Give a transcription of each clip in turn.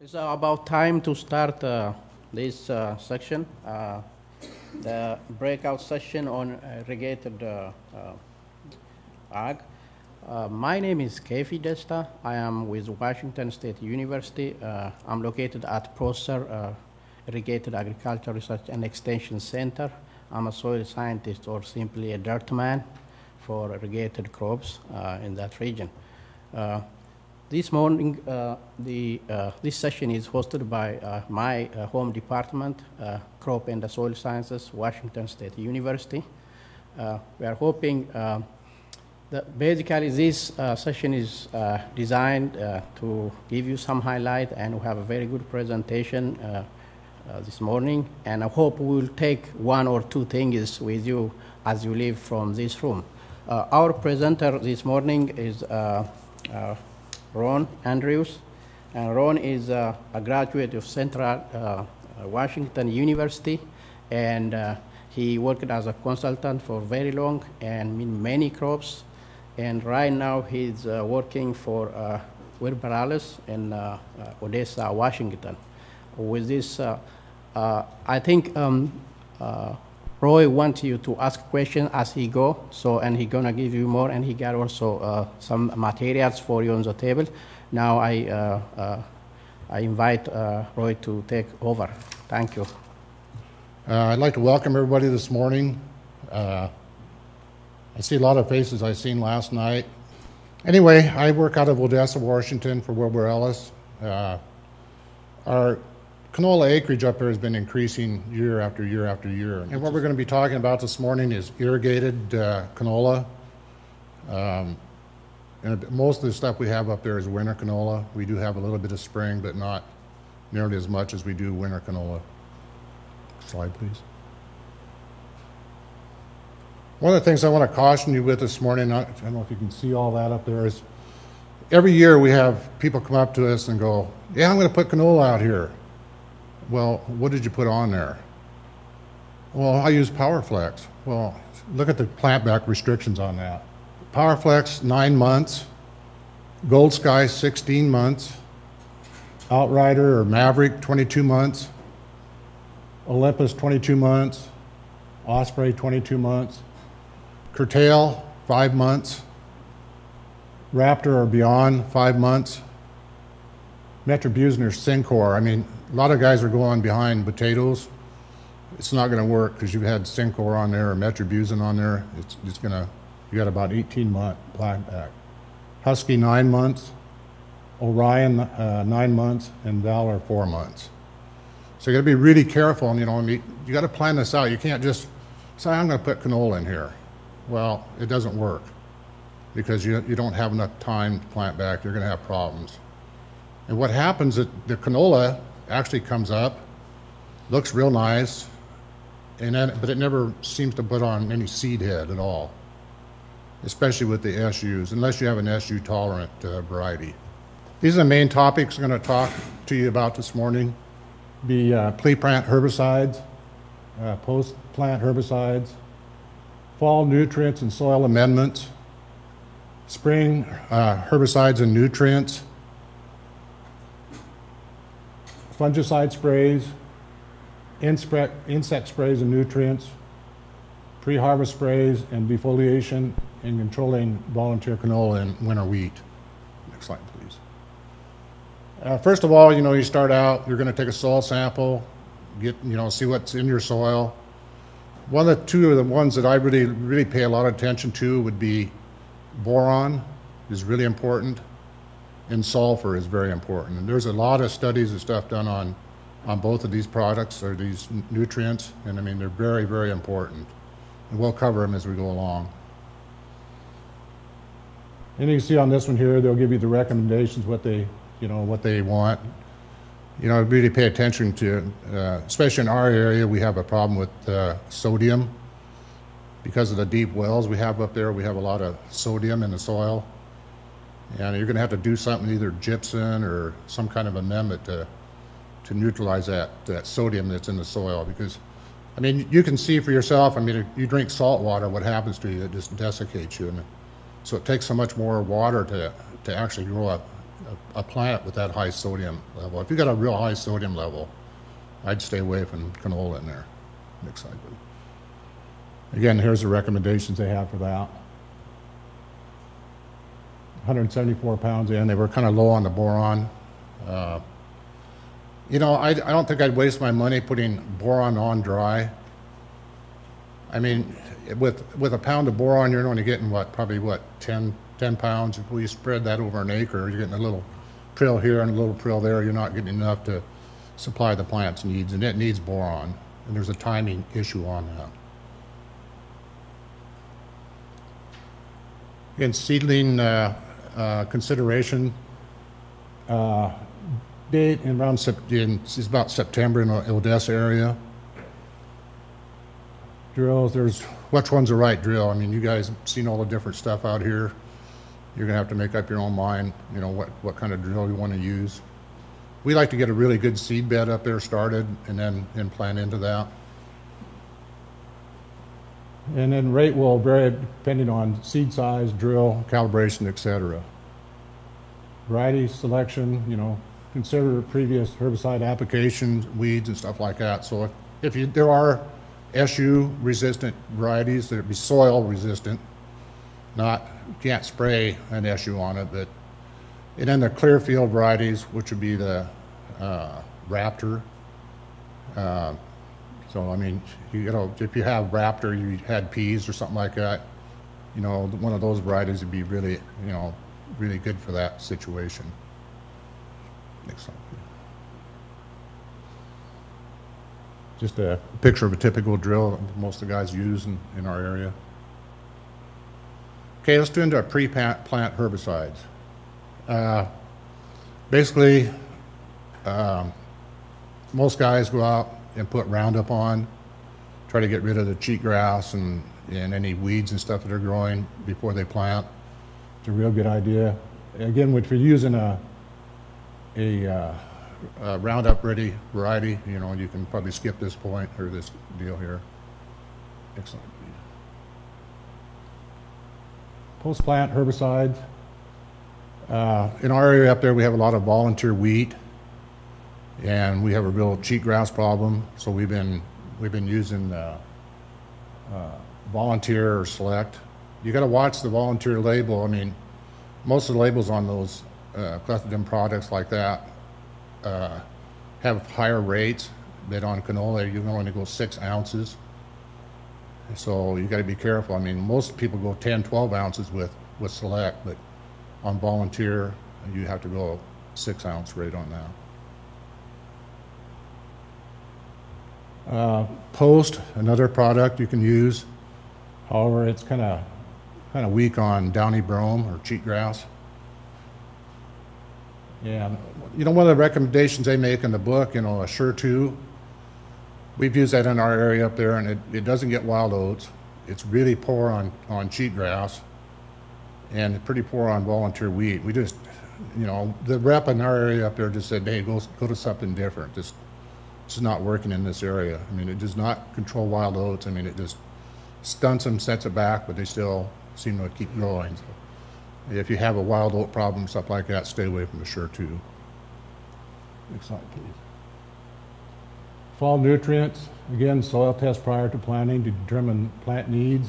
It's about time to start this section, the breakout session on irrigated ag. My name is Kefi Desta. I am with Washington State University. I'm located at Prosser Irrigated Agriculture Research and Extension Center. I'm a soil scientist, or simply a dirt man, for irrigated crops in that region. This morning, this session is hosted by my home department, Crop and Soil Sciences, Washington State University. We are hoping that basically this session is designed to give you some highlight, and we have a very good presentation this morning. And I hope we will take one or two things with you as you leave from this room. Our presenter this morning is Ron Andrews, and Ron is a graduate of Central Washington University, and he worked as a consultant for very long and in many crops, and right now he's working for Wilbur-Ellis in Odessa, Washington. With this, I think Roy wants you to ask questions as he goes, so, and he's going to give you more, and he got also some materials for you on the table. Now I invite Roy to take over. Thank you. I'd like to welcome everybody this morning. I see a lot of faces I've seen last night. Anyway, I work out of Odessa, Washington for Wilbur-Ellis. Our canola acreage up here has been increasing year after year after year. And what we're going to be talking about this morning is irrigated canola. And most of the stuff we have up there is winter canola. We do have a little bit of spring, but not nearly as much as we do winter canola. Slide, please. One of the things I want to caution you with this morning, I don't know if you can see all that up there, is every year we have people come up to us and go, yeah, I'm going to put canola out here. Well, what did you put on there? Well, I use Powerflex. Well, look at the plant back restrictions on that. Powerflex, 9 months. Gold Sky, 16 months. Outrider or Maverick, 22 months. Olympus, 22 months. Osprey, 22 months. Curtail, 5 months. Raptor or Beyond, 5 months. Metribuzner, Sencor. I mean, a lot of guys are going behind potatoes. It's not going to work because you've had Sencor on there or Metribuzin on there. It's going to, you got about 18-month plant back. Husky, 9 months. Orion, 9 months. And Valor, 4 months. So you got to be really careful. And, you know, you got to plan this out. You can't just say, I'm going to put canola in here. Well, it doesn't work because you don't have enough time to plant back. You're going to have problems. And what happens is the canola actually comes up, looks real nice, and then, but it never seems to put on any seed head at all, especially with the SUs, unless you have an SU-tolerant variety. These are the main topics I'm going to talk to you about this morning. Be pre-plant herbicides, post-plant herbicides, fall nutrients and soil amendments, spring herbicides and nutrients, fungicide sprays, insect sprays and nutrients, pre-harvest sprays, and defoliation, and controlling volunteer canola and winter wheat. Next slide, please. First of all, you know, you start out, you're going to take a soil sample, get, you know, see what's in your soil. One of the two of the ones that I really pay a lot of attention to would be boron is really important, and sulfur is very important. And there's a lot of studies and stuff done on both of these products or these nutrients, and I mean, they're very, very important. And we'll cover them as we go along. And you can see on this one here, they'll give you the recommendations, what they, you know, what they want. You know, really pay attention to, especially in our area, we have a problem with sodium. Because of the deep wells we have up there, we have a lot of sodium in the soil. And you're going to have to do something, either gypsum or some kind of amendment to neutralize that sodium that's in the soil. Because, I mean, you can see for yourself, I mean, if you drink salt water, what happens to you? It just desiccates you. And so it takes so much more water to actually grow a a plant with that high sodium level. If you got a real high sodium level, I'd stay away from canola in there. Next slide, please. Again, here's the recommendations they have for that. 174 pounds in. They were kind of low on the boron. You know, I don't think I'd waste my money putting boron on dry. I mean, with a pound of boron, you're only getting what, probably what, 10 pounds. If we spread that over an acre, you're getting a little prill here and a little prill there. You're not getting enough to supply the plant's needs, and it needs boron. And there's a timing issue on that. Again, seedling consideration. Date in around it's about September in the Odessa area. Drills, there's which one's the right drill. I mean, you guys have seen all the different stuff out here. You're gonna have to make up your own mind, you know, what kind of drill you want to use. We like to get a really good seed bed up there started and then plant into that. And then rate will vary depending on seed size, drill, calibration, etc. Variety selection, you know, consider previous herbicide applications, weeds, and stuff like that. So if there are SU-resistant varieties that would be soil-resistant, can't spray an SU on it, but and then the clear field varieties, which would be the Raptor. So I mean, you know, if you have Raptor, you had peas or something like that, you know, one of those varieties would be really, you know, really good for that situation. Next slide. Just a picture of a typical drill most of the guys use in our area. Okay, let's do into our pre-plant herbicides. Basically, most guys go out and put Roundup on, try to get rid of the cheatgrass and any weeds and stuff that are growing before they plant. It's a real good idea. Again, if you're using a Roundup ready variety, you know, you can probably skip this point or this deal here. Excellent. Post-plant herbicides. In our area up there, we have a lot of volunteer wheat, and we have a real cheatgrass problem. So we've been using volunteer or select. You got to watch the volunteer label. I mean, most of the labels on those clethodim products like that have higher rates. That on canola, you're going to go 6 ounces. So you got to be careful. I mean, most people go 10, 12 ounces with select, but on volunteer, you have to go 6 ounce rate on that. Post, another product you can use. However, it's kind of weak on downy brome or cheatgrass. Yeah, you know, one of the recommendations they make in the book, you know, a Sure2. We've used that in our area up there, and it doesn't get wild oats. It's really poor on cheatgrass, and pretty poor on volunteer wheat. We just, you know, the rep in our area up there just said, hey, go to something different. This is not working in this area. I mean, it does not control wild oats. I mean, it just stunts them, sets it back, but they still seem to keep growing. So if you have a wild oat problem, stuff like that, stay away from the Sure2. Next slide, please. Fall nutrients. Again, soil test prior to planting to determine plant needs.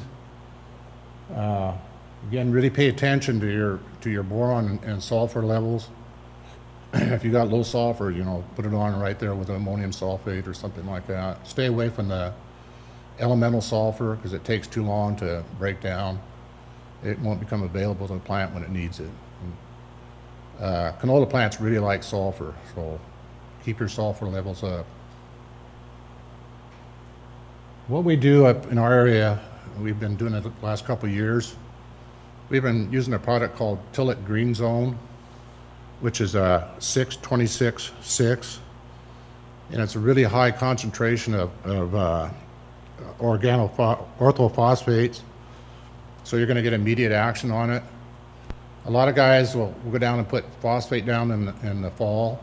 Again, really pay attention to your boron and sulfur levels. If you got low sulfur, you know, put it on right there with ammonium sulfate or something like that. Stay away from the elemental sulfur because it takes too long to break down. It won't become available to the plant when it needs it. Canola plants really like sulfur, so keep your sulfur levels up. What we do up in our area, we've been doing it the last couple of years. We've been using a product called Tillet Green Zone, which is a 6-26-6, and it's a really high concentration of orthophosphates, so you're going to get immediate action on it. A lot of guys will go down and put phosphate down in the fall.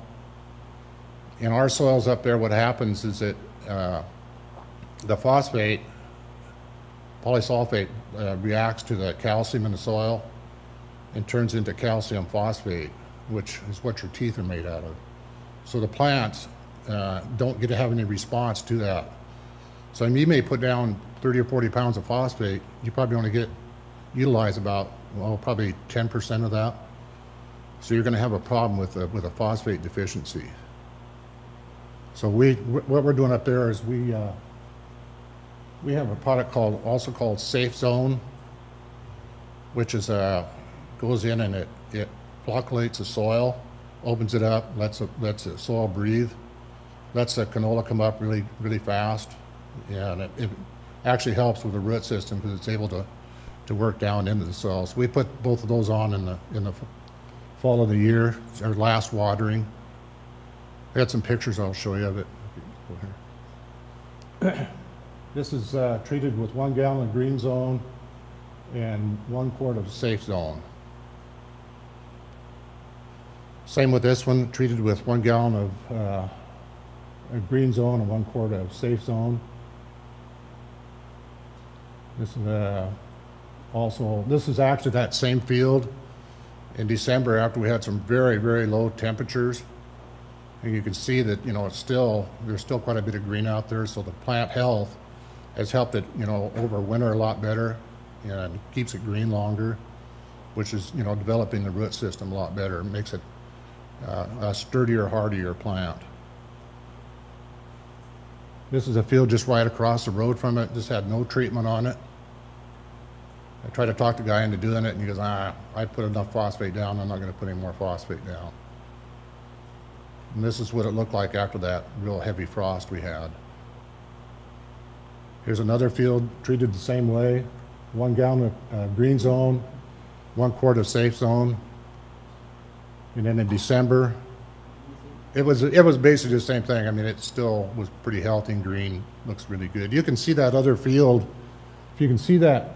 In our soils up there, what happens is that the phosphate, polysulfate, reacts to the calcium in the soil and turns into calcium phosphate. which is what your teeth are made out of. So the plants don't get to have any response to that. So I mean, you may put down 30 or 40 pounds of phosphate, you probably only get utilized about, well, probably 10% of that. So you're going to have a problem with a phosphate deficiency. So what we're doing up there is we have a product also called Safe Zone, which is goes in and it flocculates the soil, opens it up, lets the soil breathe, lets the canola come up really, really fast, and it actually helps with the root system because it's able to work down into the soil. So we put both of those on in the fall of the year, our last watering. I got some pictures I'll show you of it. This is treated with 1 gallon of Green Zone and 1 quart of Safe Zone. Same with this one, treated with 1 gallon of Green Zone and 1 quart of Safe Zone. This is this is actually that same field in December after we had some very, very low temperatures. And you can see that, you know, there's still quite a bit of green out there. So the plant health has helped it, you know, overwinter a lot better and keeps it green longer, which is, you know, developing the root system a lot better. It makes it a sturdier, hardier plant. This is a field just right across the road from it. Just had no treatment on it. I tried to talk the guy into doing it, and he goes, I put enough phosphate down. I'm not going to put any more phosphate down. And this is what it looked like after that real heavy frost we had. Here's another field treated the same way. 1 gallon of Green Zone, 1 quart of Safe Zone. And then in December, it was basically the same thing. I mean, it still was pretty healthy and green, looks really good. You can see that other field, if you can see that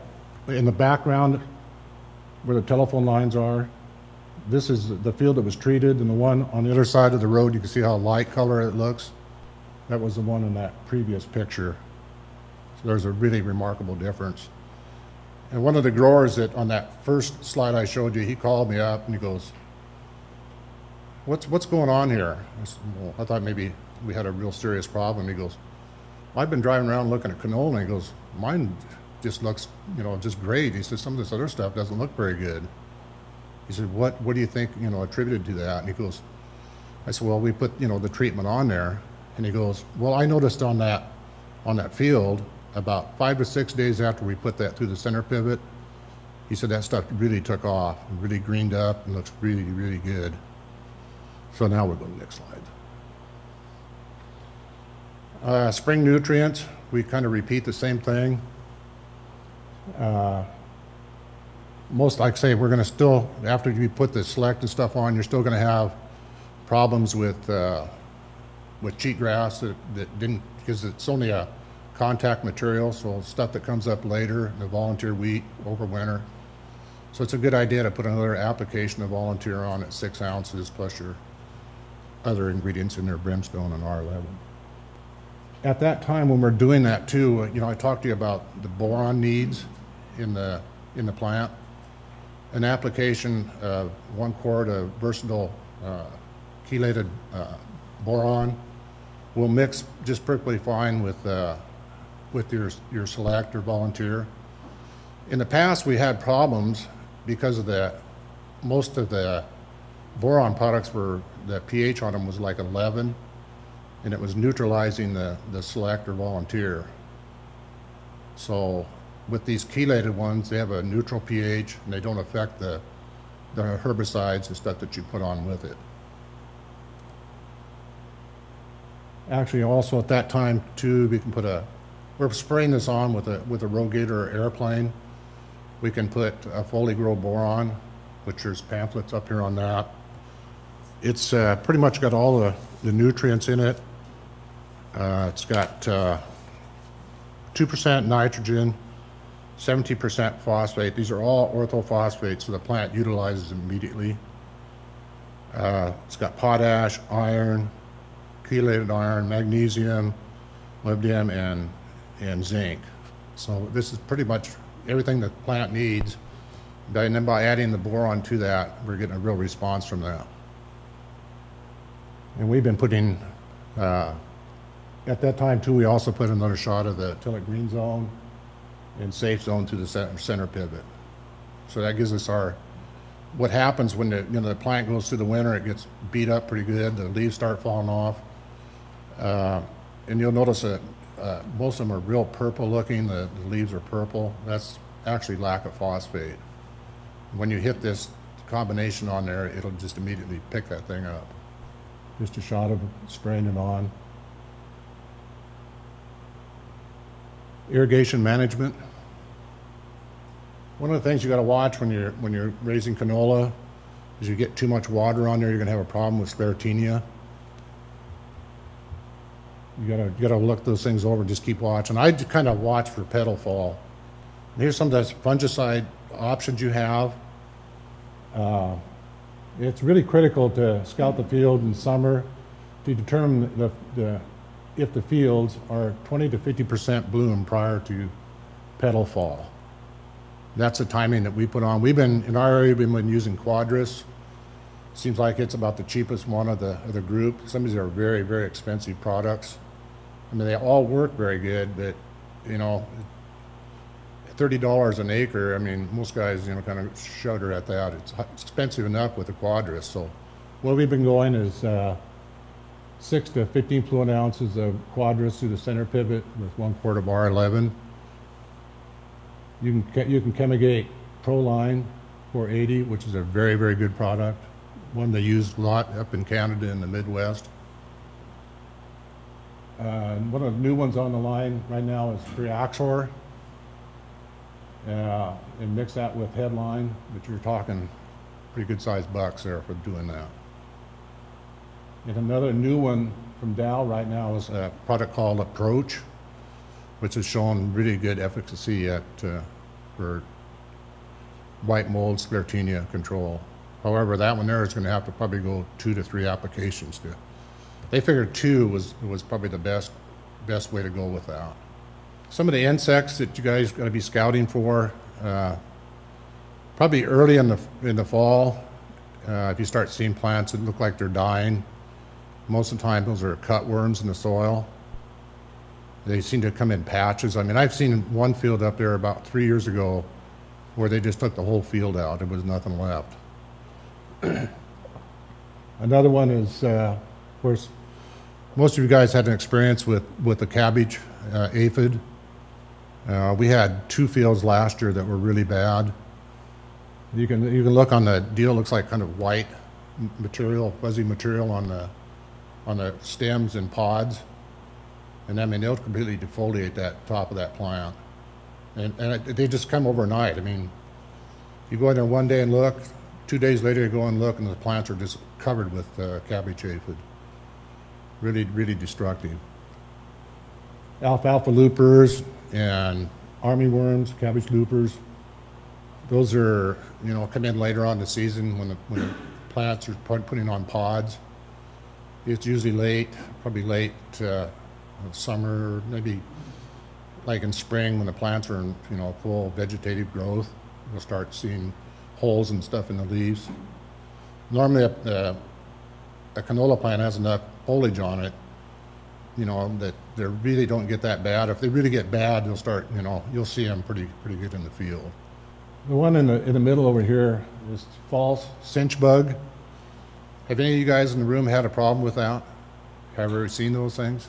in the background where the telephone lines are. This is the field that was treated, and the one on the other side of the road, you can see how light color it looks. That was the one in that previous picture. So there's a really remarkable difference. And one of the growers that on that first slide I showed you, he called me up and he goes, what's going on here? I said, well, I thought maybe we had a real serious problem. He goes, I've been driving around looking at canola, and he goes, mine just looks, you know, just great. He said, some of this other stuff doesn't look very good. He said, what do you think, you know, attributed to that? And he goes, I said, well, we put, you know, the treatment on there. And he goes, well, I noticed on that field about 5 to 6 days after we put that through the center pivot, he said that stuff really took off and really greened up and looks really, really good. So now we'll go to the next slide. Spring nutrients, we kind of repeat the same thing. Most, like I say, we're going to still, after you put the select and stuff on, you're still going to have problems with cheatgrass that didn't, because it's only a contact material, so stuff that comes up later, the volunteer wheat over winter. So it's a good idea to put another application of volunteer on at 6 ounces plus your other ingredients in there, brimstone and R11. At that time when we're doing that too, you know, I talked to you about the boron needs in the plant. An application of 1 quart of versatile chelated boron will mix just perfectly fine with your select or volunteer. In the past, we had problems because of that. Most of the boron products were, the pH on them was like 11, and it was neutralizing the select or volunteer. So with these chelated ones, they have a neutral pH and they don't affect the herbicides and stuff that you put on with it. Actually, also at that time too, we can put we're spraying this on with a Rogator airplane. We can put a Foligrow boron, which there's pamphlets up here on that. It's pretty much got all the nutrients in it. It's got 2% nitrogen, 70% phosphate. These are all orthophosphates, so the plant utilizes immediately. It's got potash, iron, chelated iron, magnesium, molybdenum, and zinc. So this is pretty much everything the plant needs. And then by adding the boron to that, we're getting a real response from that. And we've been putting, at that time too, we also put another shot of the Tillet Green Zone and Safe Zone to the center pivot. So that gives us our, what happens when the, the plant goes through the winter, it gets beat up pretty good, the leaves start falling off. And you'll notice that most of them are real purple looking, the leaves are purple. That's actually lack of phosphate. When you hit this combination on there, it'll just immediately pick that thing up. Just a shot of spraying it on. Irrigation management. One of the things you got to watch when you're raising canola is you get too much water on there, you're gonna have a problem with Sclerotinia. You gotta look those things over and just keep watching. I kind of watch for petal fall. And here's some of the fungicide options you have. It's really critical to scout the field in summer to determine if the fields are 20 to 50% bloom prior to petal fall. That's the timing that we put on. We've been, in our area, we've been using Quadris. Seems like it's about the cheapest one of the group. Some of these are very, very expensive products. I mean, they all work very good, but, you know, $30 an acre, I mean, most guys, kind of shudder at that. It's expensive enough with a Quadris. So what we've been going is 6 to 15 fluid ounces of Quadris through the center pivot with 1 quart of R11. You can chemigate ProLine 480, which is a very, very good product. One they use a lot up in Canada in the Midwest. One of the new ones on the line right now is Reaxor. And mix that with Headline, but you're talking pretty good sized bucks there for doing that. And another new one from Dow right now is a product called Approach, which has shown really good efficacy at for white mold Sclerotinia control. However, that one there is going to have to probably go 2 to 3 applications to. They figured 2 was probably the best way to go with that. Some of the insects that you guys got to be scouting for, probably early in the fall, if you start seeing plants that look like they're dying, most of the time those are cutworms in the soil. They seem to come in patches. I mean, I've seen one field up there about 3 years ago where they just took the whole field out. There was nothing left. Another one is, of course, most of you guys had an experience with the cabbage aphid. We had 2 fields last year that were really bad. You can look on the deal. It looks like kind of white material, fuzzy material on the stems and pods, and I mean they'll completely defoliate that top of that plant, and they just come overnight. I mean, you go in there one day and look, 2 days later you go and look, and the plants are just covered with cabbage aphid. Really, really destructive. Alfalfa loopers and armyworms, cabbage loopers. Those are, come in later on in the season when the plants are putting on pods. It's usually late, probably late summer, maybe like in spring when the plants are in, full vegetative growth. You'll start seeing holes and stuff in the leaves. Normally a canola plant has enough foliage on it, that they really don't get that bad. If they really get bad, they'll start, you'll see them pretty good in the field. The one in the middle over here is false cinch bug. Have any of you guys in the room had a problem with that? Have you ever seen those things?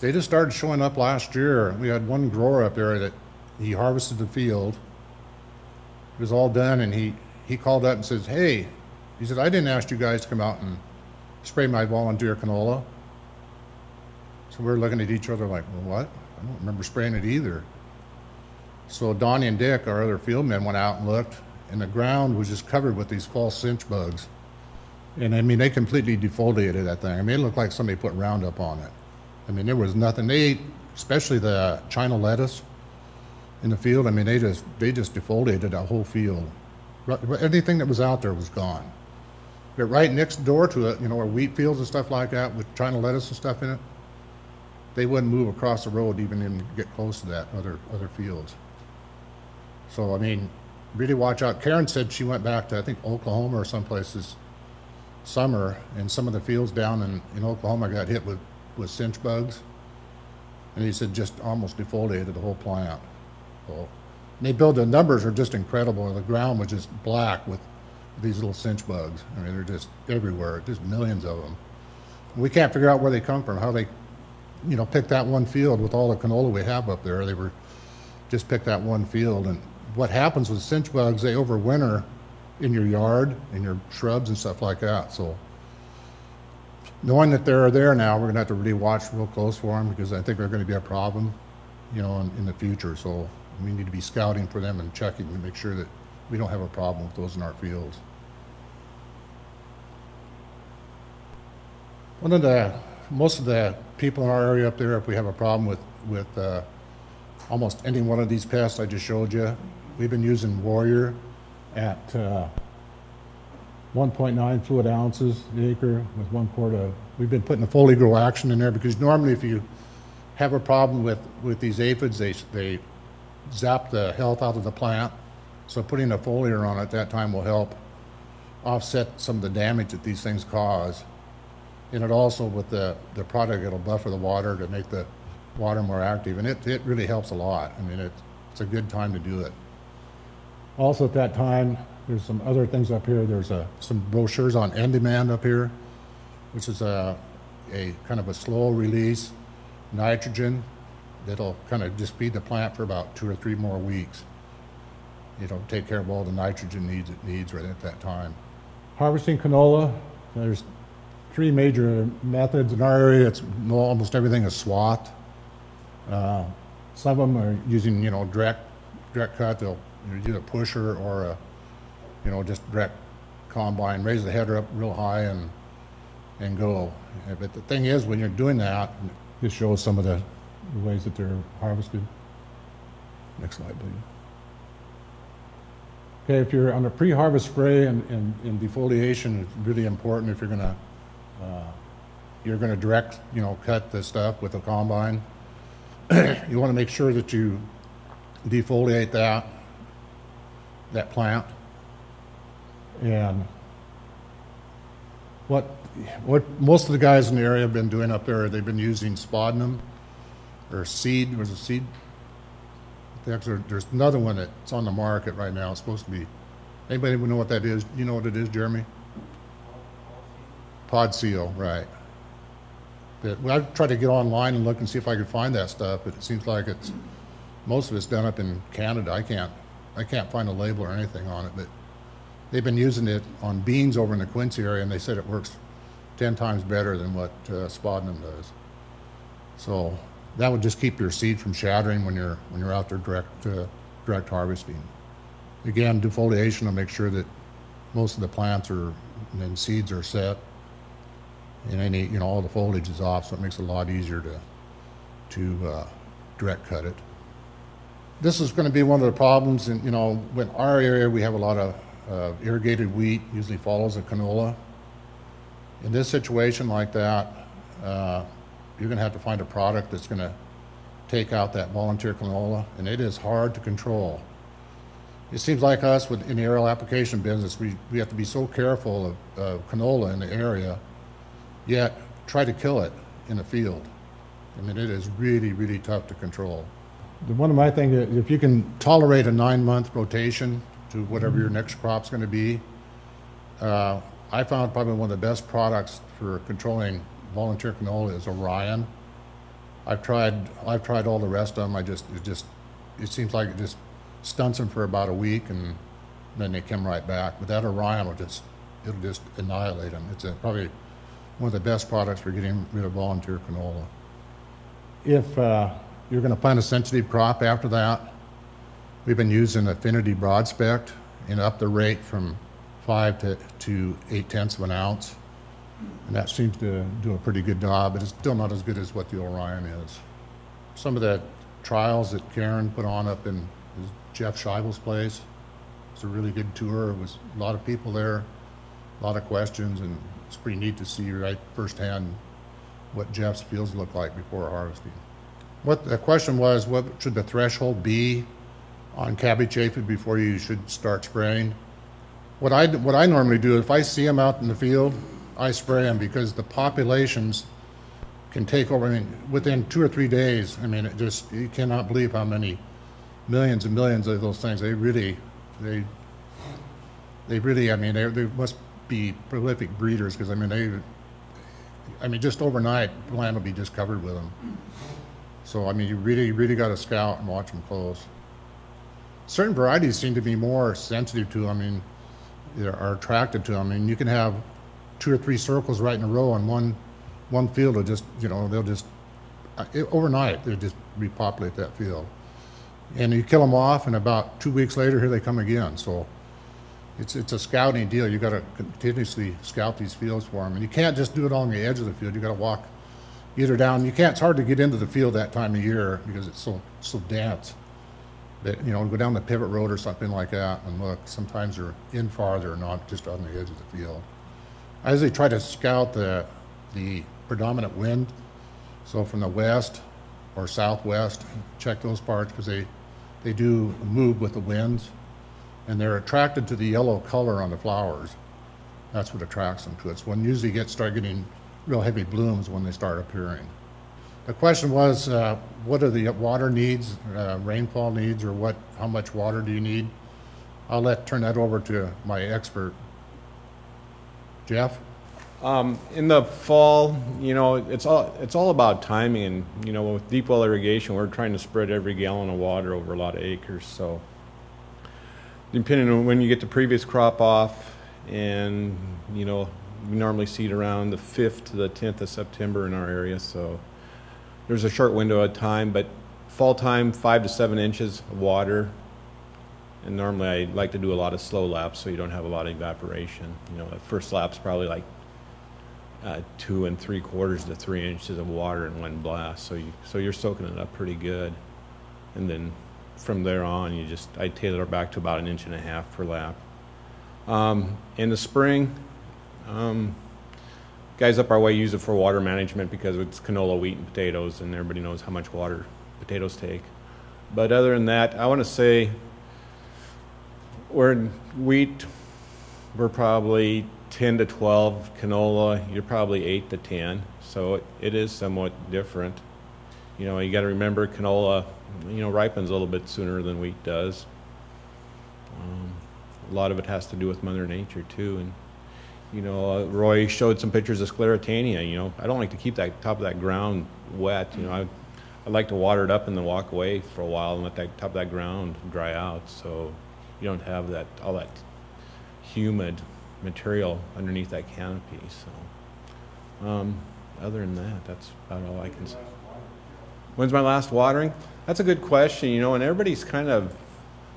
They just started showing up last year. We had one grower up there that he harvested the field. It was all done, and he called up and says, "Hey," he said, "I didn't ask you guys to come out and spray my volunteer canola." So we were looking at each other like, "Well, what? I don't remember spraying it either." So Donnie and Dick, our other field men, went out and looked, and the ground was just covered with these false cinch bugs. And I mean, they completely defoliated that thing. I mean, it looked like somebody put Roundup on it. I mean, there was nothing. They ate, especially the China lettuce in the field. I mean, they just defoliated that whole field. Everything that was out there was gone. But right next door to it, are wheat fields and stuff like that with China lettuce and stuff in it, they wouldn't move across the road even to get close to that other fields. So I mean, really watch out. Karen said she went back to, I think, Oklahoma or someplace summer, and some of the fields down in Oklahoma got hit with cinch bugs. And he said just almost defoliated the whole plant. So, and they build, the numbers are just incredible. The ground was just black with these little cinch bugs. I mean, they're just everywhere, just millions of them. We can't figure out where they come from, how they, you know, picked that one field with all the canola we have up there. They were just picked that one field. And what happens with cinch bugs, they overwinter in your yard, in your shrubs and stuff like that. So knowing that they're there now, we're gonna have to really watch real close for them, because I think they're gonna be a problem, you know, in the future. So we need to be scouting for them and checking to make sure that we don't have a problem with those in our fields. One of the, most of the people in our area up there, if we have a problem with almost any one of these pests I just showed you, we've been using Warrior at 1.9 fluid ounces an acre with 1 quart of, we've been putting the Foligrow action in there, because normally if you have a problem with these aphids, they zap the health out of the plant. So putting a foliar on at that time will help offset some of the damage that these things cause. And it also, with the product, it'll buffer the water to make the water more active. And it really helps a lot. I mean, it's a good time to do it. Also at that time, there's some other things up here. There's some brochures on End-Demand up here, which is a kind of a slow release nitrogen that'll kind of just feed the plant for about 2 or 3 more weeks. It'll take care of all the nitrogen needs it needs right at that time. Harvesting canola, there's 3 major methods in our area. It's almost everything is swathed. Some of them are using, you know, direct cut. They'll use a pusher or a, you know, just direct combine, raise the header up real high and go. But the thing is, when you're doing that, this shows some of the ways that they're harvested. Next slide, please. Okay, if you're on a pre-harvest spray and defoliation, it's really important if you're gonna direct, you know, cut the stuff with a combine. You wanna make sure that you defoliate that plant. And what most of the guys in the area have been doing up there, they've been using sphagnum or seed. There's a seed. There's another one that's on the market right now. It's supposed to be. Anybody know what that is? You know what it is, Jeremy? Pod seal, right? But well, I tried to get online and look and see if I could find that stuff, but it seems like it's most of it's done up in Canada. I can't find a label or anything on it, but they've been using it on beans over in the Quincy area, and they said it works 10 times better than what sphagnum does. So that would just keep your seed from shattering when you're out there direct harvesting. Again, defoliation will make sure that most of the plants and seeds are set, and any, you know, all the foliage is off, so it makes it a lot easier to direct cut it. This is going to be one of the problems, and you know, in our area we have a lot of irrigated wheat, usually follows a canola. In this situation like that, you're gonna have to find a product that's gonna take out that volunteer canola, and it is hard to control. It seems like us in the aerial application business, we have to be so careful of canola in the area, yet try to kill it in the field. I mean, it is really, really tough to control. One of my things, if you can tolerate a 9-month rotation to whatever your next crop's going to be. I found probably one of the best products for controlling volunteer canola is Orion. I've tried all the rest of them. It seems like it just stunts them for about a week, and then they come right back. But that Orion it'll just annihilate them. It's probably one of the best products for getting rid of volunteer canola. If you're going to plant a sensitive crop after that, we've been using Affinity Broad Spect and up the rate from 5 to 0.8 ounces. And that seems to do a pretty good job, but it's still not as good as what the Orion is. Some of the trials that Karen put on up in Jeff Scheibel's place, it's a really good tour. It was a lot of people there, a lot of questions, and it's pretty neat to see right firsthand what Jeff's fields look like before harvesting. What the question was, what should the threshold be on cabbage aphid before you should start spraying? What I normally do, if I see them out in the field, I spray them because the populations can take over. I mean, within 2 or 3 days, I mean, it just, you cannot believe how many millions and millions of those things. They really, I mean, they must be prolific breeders, because I mean, just overnight, the land will be just covered with them. So I mean, you really got to scout and watch them close. Certain varieties seem to be more sensitive to, I mean, are attracted to them. I mean, you can have 2 or 3 circles right in a row on one field. Will just, you know, they'll just, overnight, they'll just repopulate that field. And you kill them off, and about 2 weeks later, here they come again. So it's a scouting deal. You got to continuously scout these fields for them. And you can't just do it along the edge of the field. You got to walk either down. You can't, it's hard to get into the field that time of year because it's so dense. That, you know, go down the pivot road or something like that and look. Sometimes they're in farther, not just on the edge of the field. I usually try to scout the predominant wind, so from the west or southwest, check those parts, because they do move with the winds, and they're attracted to the yellow color on the flowers. That's what attracts them to it. So one usually start getting real heavy blooms when they start appearing. The question was, what are the water needs, rainfall needs, or how much water do you need? I'll turn that over to my expert, Jeff. In the fall, you know, it's all about timing. And, you know, with deep well irrigation, we're trying to spread every gallon of water over a lot of acres. So depending on when you get the previous crop off, and, you know, we normally seed around the 5th to the 10th of September in our area. So there's a short window of time, but fall time, 5 to 7 inches of water. And normally I like to do a lot of slow laps so you don't have a lot of evaporation. You know, the first lap's probably like 2 3/4 to 3 inches of water in one blast. So you're soaking it up pretty good. And then from there on, I tailor back to about 1.5 inches per lap. In the spring, guys up our way use it for water management because it's canola, wheat, and potatoes, and everybody knows how much water potatoes take. But other than that, I want to say we're in wheat, we're probably 10 to 12. Canola, you're probably 8 to 10. So it is somewhat different. You know, you got to remember canola, you know, ripens a little bit sooner than wheat does. A lot of it has to do with Mother Nature, too. And you know, Roy showed some pictures of sclerotinia. You know, I don't like to keep that top of that ground wet. You know, I like to water it up and then walk away for a while and let that top of that ground dry out, so you don't have that all that humid material underneath that canopy. So other than that, that's about all I can say. When's my last watering? That's a good question, you know, and everybody's kind of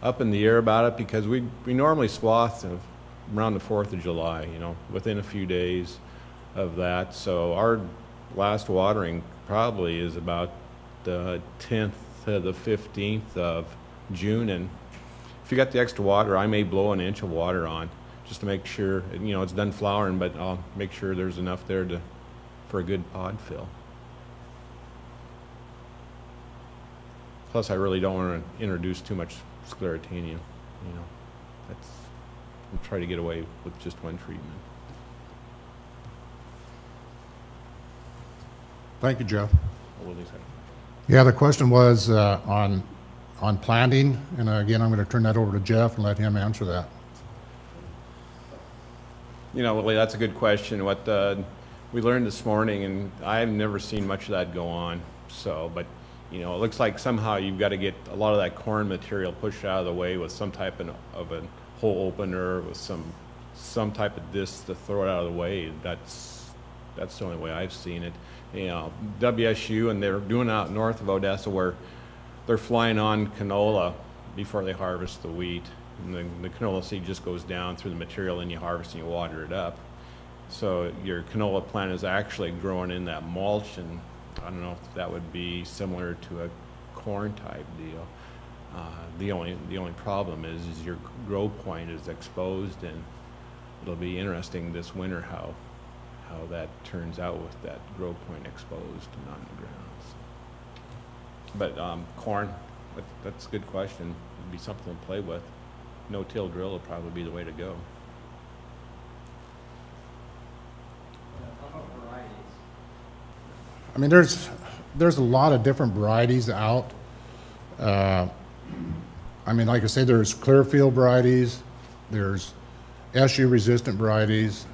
up in the air about it because we normally swath around the 4th of July, you know, within a few days of that. So our last watering probably is about the 10th to the 15th of June. And if you got the extra water, I may blow 1 inch of water on just to make sure, you know, it's done flowering, but I'll make sure there's enough there for a good pod fill. Plus, I really don't want to introduce too much sclerotinia, you know. We'll try to get away with just one treatment. Thank you, Jeff. Yeah, the question was on planting, and again, I'm going to turn that over to Jeff and let him answer that. You know, Willie, that's a good question. What we learned this morning, and I've never seen much of that go on. So, but you know, it looks like somehow you've got to get a lot of that corn material pushed out of the way with some type of a hole opener with some type of disc to throw it out of the way. That's the only way I've seen it. You know, WSU, and they're doing out north of Odessa where they're flying on canola before they harvest the wheat, and the canola seed just goes down through the material, and you harvest and you water it up. So your canola plant is actually growing in that mulch, and I don't know if that would be similar to a corn type deal. The only problem is your grow point is exposed, and it'll be interesting this winter how that turns out with that grow point exposed and on the ground. So. But corn, that's a good question. It'd be something to play with. No-till drill will probably be the way to go. I mean, there's a lot of different varieties out. I mean, like I say, there's clear field varieties, there's SU resistant varieties.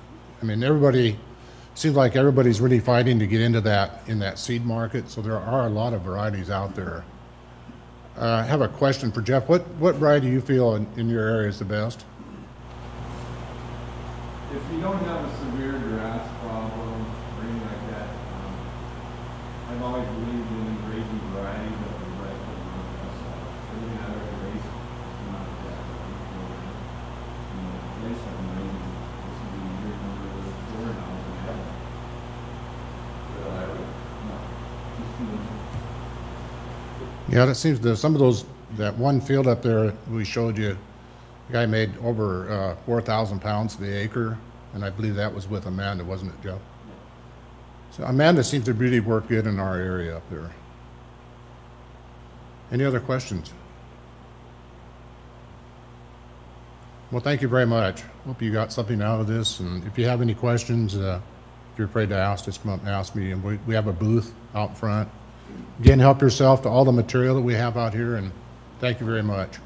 I mean, everybody, seems like everybody's really fighting to get into that in that seed market. So there are a lot of varieties out there. I have a question for Jeff. What variety do you feel in your area is the best? If you don't have a severe grass problem or anything like that, I've always believed in raising varieties that are right for the Olympus. Really not a race, it's not that you know, place I'm raising. This would be year number 4 now in heaven. So I would no. Yeah, that seems to some of those that one field up there we showed you. The guy made over 4,000 pounds to the acre, and I believe that was with Amanda, wasn't it, Jeff? So Amanda seems to really work good in our area up there. Any other questions? Well, thank you very much. Hope you got something out of this, and if you have any questions, if you're afraid to ask, just come up and ask me. And we have a booth out front. Again, help yourself to all the material that we have out here, and thank you very much.